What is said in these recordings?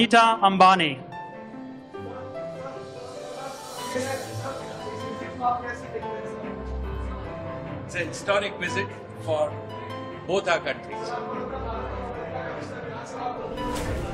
Anita Ambani. It's a historic visit for both our countries.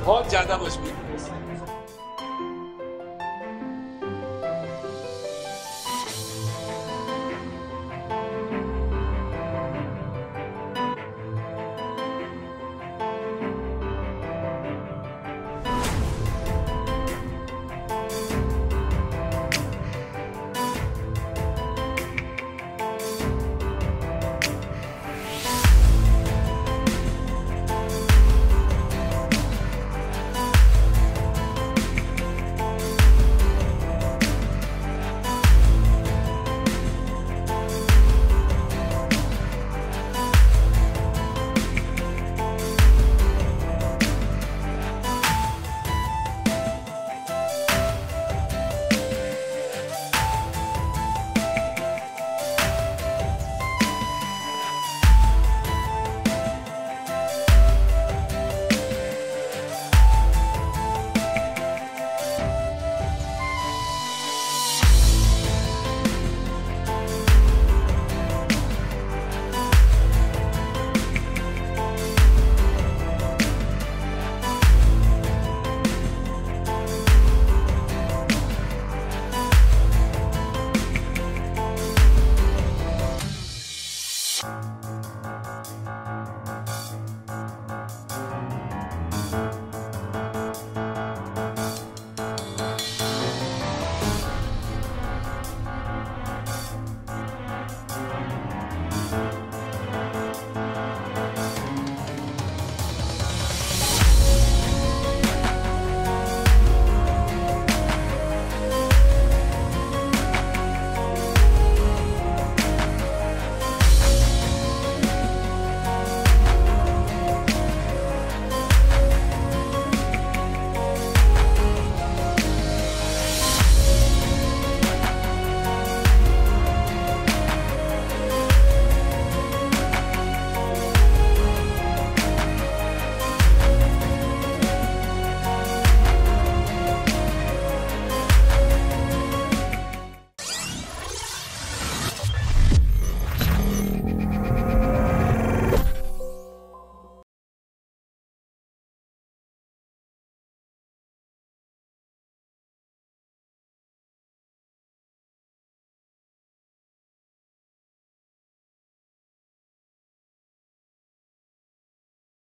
बहुत ज़्यादा मजबूत